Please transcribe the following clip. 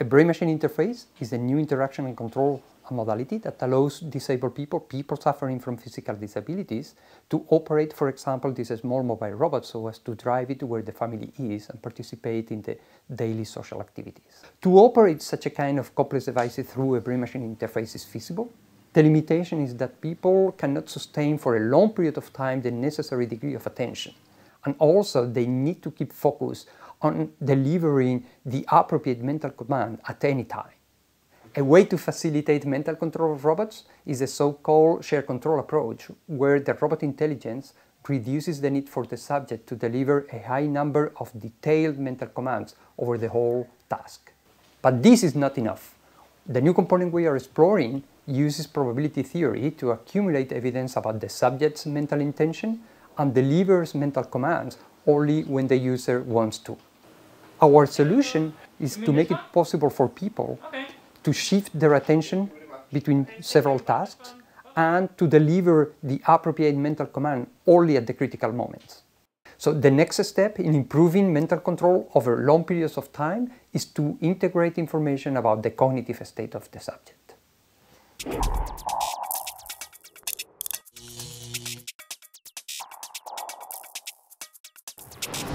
A brain-machine interface is a new interaction and control modality that allows disabled people, people suffering from physical disabilities, to operate, for example, this small mobile robot so as to drive it to where the family is and participate in the daily social activities. To operate such a kind of complex device through a brain-machine interface is feasible. The limitation is that people cannot sustain for a long period of time the necessary degree of attention. And also they need to keep focus on delivering the appropriate mental command at any time. A way to facilitate mental control of robots is the so-called shared control approach, where the robot intelligence reduces the need for the subject to deliver a high number of detailed mental commands over the whole task. But this is not enough. The new component we are exploring uses probability theory to accumulate evidence about the subject's mental intention and delivers mental commands only when the user wants to. Our solution is to make it possible for people to shift their attention between several tasks and to deliver the appropriate mental command only at the critical moments. So the next step in improving mental control over long periods of time is to integrate information about the cognitive state of the subject.